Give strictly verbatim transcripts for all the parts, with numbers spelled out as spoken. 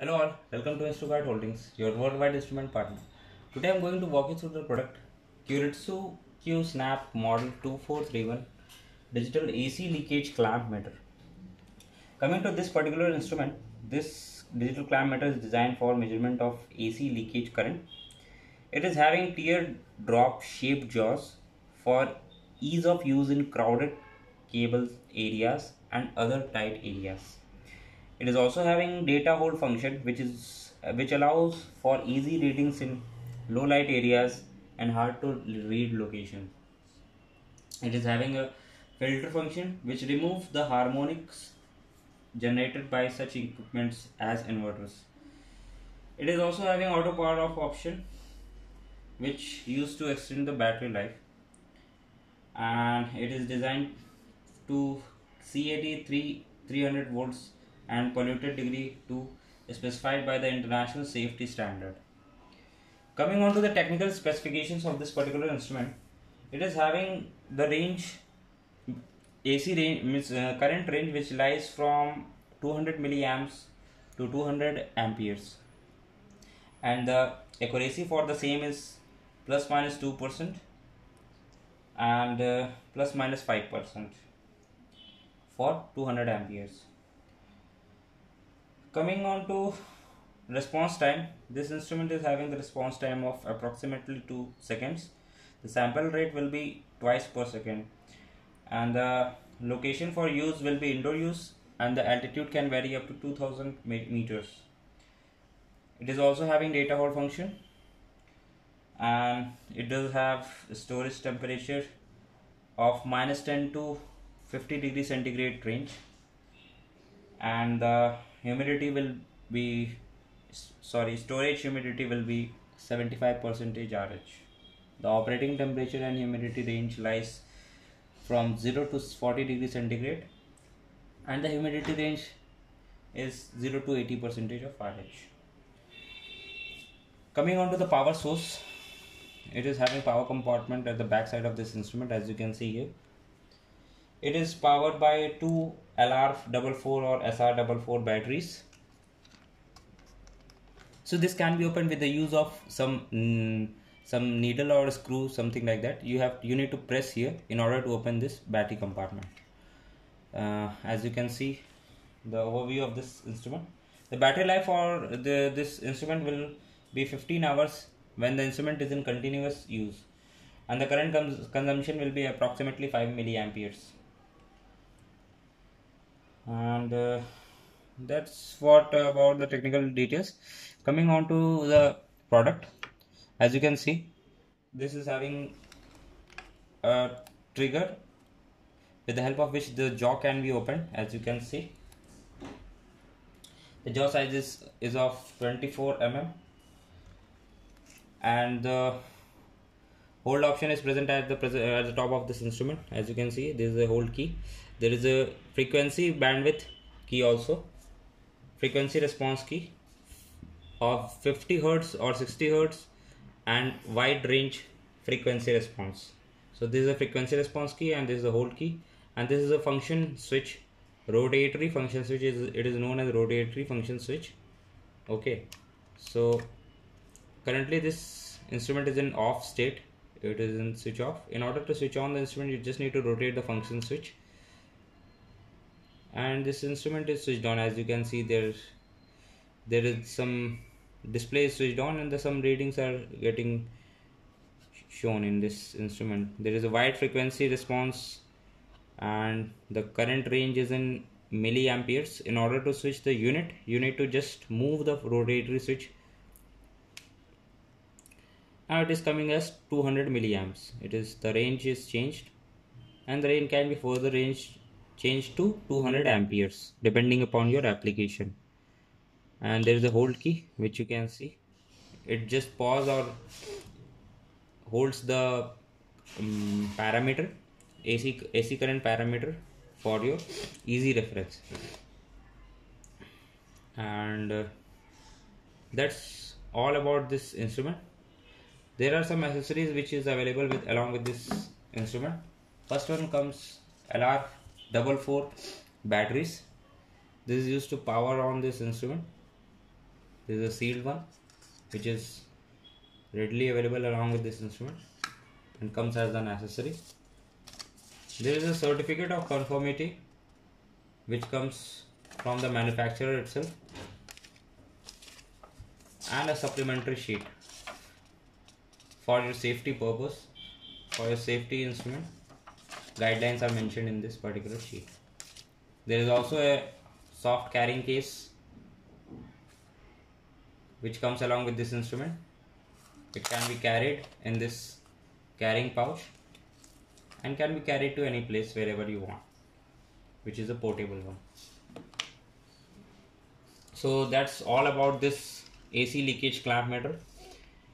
Hello all, welcome to Instrukart Holdings, your worldwide instrument partner. Today I am going to walk you through the product Kyoritsu Q-Snap Model two four three one Digital A C Leakage Clamp Meter. Coming to this particular instrument, this digital clamp meter is designed for measurement of A C leakage current. It is having teardrop shaped jaws for ease of use in crowded cable areas and other tight areas. It is also having data hold function which is which allows for easy readings in low light areas and hard to read locations. It is having a filter function which removes the harmonics generated by such equipments as inverters. It is also having auto power off option which used to extend the battery life, and it is designed to C A T three three hundred volts and polluted degree two specified by the international safety standard. Coming on to the technical specifications of this particular instrument, it is having the range, A C range means uh, current range, which lies from two hundred milliamps to two hundred amperes, and the accuracy for the same is plus minus two percent and uh, plus minus five percent for two hundred amperes. Coming on to response time, this instrument is having the response time of approximately two seconds. The sample rate will be twice per second, and the location for use will be indoor use, and the altitude can vary up to two thousand meters. It is also having data hold function, and it does have storage temperature of minus ten to fifty degree centigrade range, and the humidity will be sorry storage humidity will be seventy-five percent R H. The operating temperature and humidity range lies from zero to forty degree centigrade, and the humidity range is zero to eighty percent of R H. Coming on to the power source, it is having power compartment at the back side of this instrument, as you can see here. It is powered by two L R forty-four or S R forty-four batteries. So this can be opened with the use of some mm, some needle or a screw, something like that. You have you need to press here in order to open this battery compartment. Uh, as you can see, the overview of this instrument. The battery life for the this instrument will be fifteen hours when the instrument is in continuous use, and the current cons consumption will be approximately five milliamperes. And uh, that's what uh, about the technical details. Coming on to the product, as you can see, this is having a trigger with the help of which the jaw can be opened. As you can see, the jaw size is, is of twenty-four millimeters, and the hold option is present at the at the top of this instrument. As you can see, there is a hold key. There is a frequency bandwidth key also, frequency response key of fifty hertz or sixty hertz, and wide range frequency response. So this is a frequency response key, and this is a hold key, and this is a function switch, rotatory function switch. Is it is known as rotatory function switch. Okay, so currently this instrument is in off state. It is in switch off. In order to switch on the instrument, you just need to rotate the function switch, and this instrument is switched on. As you can see, there there is some display switched on, and the some readings are getting shown in this instrument. There is a wide frequency response, and the current range is in milliamperes. In order to switch the unit, you need to just move the rotatory switch. Now it is coming as two hundred milliamps. It is the range is changed, and the range can be further range changed to two hundred amperes depending upon your application. And there is a hold key which you can see. It just pause or holds the um, parameter, A C A C current parameter, for your easy reference. And uh, that's all about this instrument. There are some accessories which is available with along with this instrument. First one comes L R forty-four batteries. This is used to power on this instrument. This is a sealed one which is readily available along with this instrument and comes as an accessory. There is a certificate of conformity which comes from the manufacturer itself, and a supplementary sheet for your safety purpose, for your safety instrument. Guidelines are mentioned in this particular sheet. There is also a soft carrying case which comes along with this instrument. It can be carried in this carrying pouch and can be carried to any place wherever you want, which is a portable one. So that's all about this A C leakage clamp meter.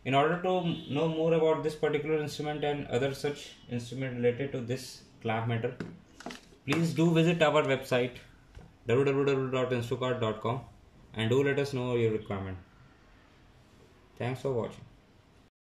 In order to know more about this particular instrument and other such instrument related to this clamp meter, please do visit our website w w w dot instrukart dot com and do let us know your requirement. Thanks for watching.